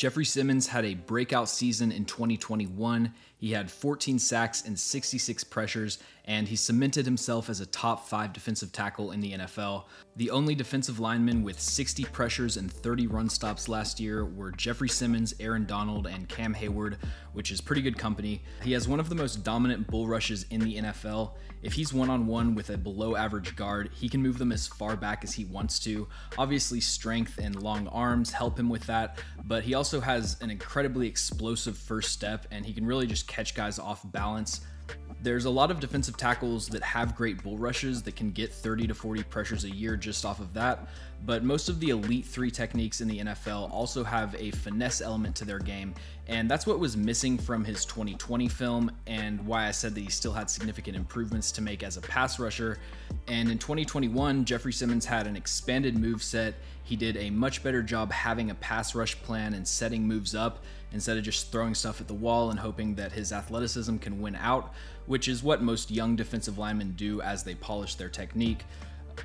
Jeffery Simmons had a breakout season in 2021. He had 14 sacks and 66 pressures, and he cemented himself as a top 5 defensive tackle in the NFL. The only defensive linemen with 60 pressures and 30 run stops last year were Jeffery Simmons, Aaron Donald, and Cam Heyward, which is pretty good company. He has one of the most dominant bull rushes in the NFL. If he's one-on-one with a below-average guard, he can move them as far back as he wants to. Obviously, strength and long arms help him with that, but he also has an incredibly explosive first step, and he can really just catch guys off balance. There's a lot of defensive tackles that have great bull rushes that can get 30 to 40 pressures a year just off of that, but most of the elite 3 techniques in the NFL also have a finesse element to their game, and that's what was missing from his 2020 film and why I said that he still had significant improvements to make as a pass rusher. And in 2021, Jeffery Simmons had an expanded move set. He did a much better job having a pass rush plan and setting moves up instead of just throwing stuff at the wall and hoping that his athleticism can win out, which is what most young defensive linemen do as they polish their technique.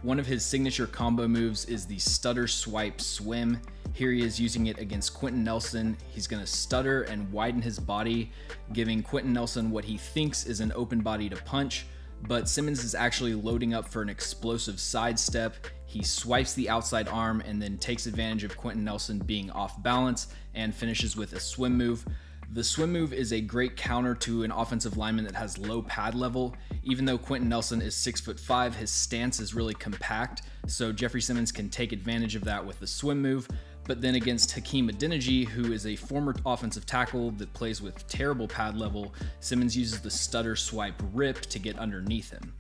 One of his signature combo moves is the stutter, swipe, swim. Here he is using it against Quentin Nelson. He's going to stutter and widen his body, giving Quentin Nelson what he thinks is an open body to punch, but Simmons is actually loading up for an explosive sidestep. He swipes the outside arm and then takes advantage of Quentin Nelson being off balance and finishes with a swim move. The swim move is a great counter to an offensive lineman that has low pad level. Even though Quentin Nelson is 6'5", his stance is really compact, so Jeffery Simmons can take advantage of that with the swim move. But then against Hakeem Adeniji, who is a former offensive tackle that plays with terrible pad level, Simmons uses the stutter, swipe, rip to get underneath him.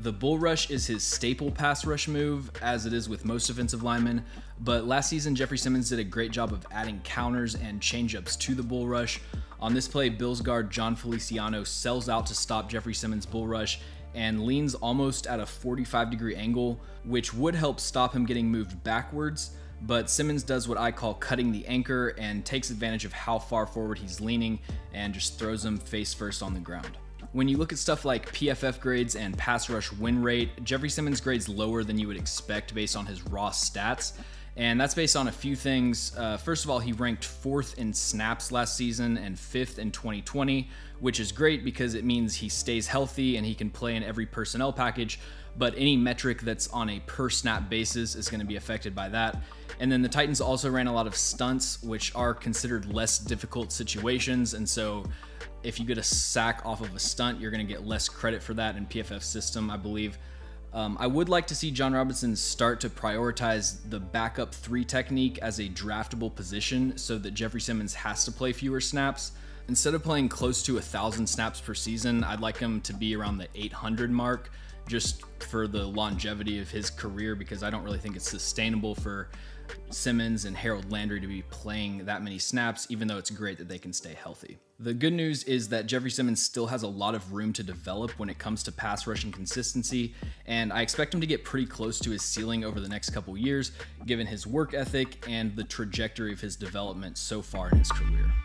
The bull rush is his staple pass rush move, as it is with most defensive linemen, but last season Jeffery Simmons did a great job of adding counters and changeups to the bull rush. On this play, Bills guard John Feliciano sells out to stop Jeffery Simmons' bull rush and leans almost at a 45-degree angle, which would help stop him getting moved backwards, but Simmons does what I call cutting the anchor and takes advantage of how far forward he's leaning and just throws him face first on the ground. When you look at stuff like PFF grades and pass rush win rate, Jeffery Simmons grades lower than you would expect based on his raw stats, and that's based on a few things. First of all, he ranked 4th in snaps last season and 5th in 2020, which is great because it means he stays healthy and he can play in every personnel package, but any metric that's on a per snap basis is going to be affected by that. And then the Titans also ran a lot of stunts, which are considered less difficult situations, and so if you get a sack off of a stunt, you're going to get less credit for that in PFF's system, I believe. I would like to see John Robinson start to prioritize the backup 3 technique as a draftable position so that Jeffery Simmons has to play fewer snaps. Instead of playing close to 1,000 snaps per season, I'd like him to be around the 800 mark just for the longevity of his career, because I don't really think it's sustainable for Simmons and Harold Landry to be playing that many snaps, even though it's great that they can stay healthy. The good news is that Jeffery Simmons still has a lot of room to develop when it comes to pass rushing consistency, and I expect him to get pretty close to his ceiling over the next couple years, given his work ethic and the trajectory of his development so far in his career.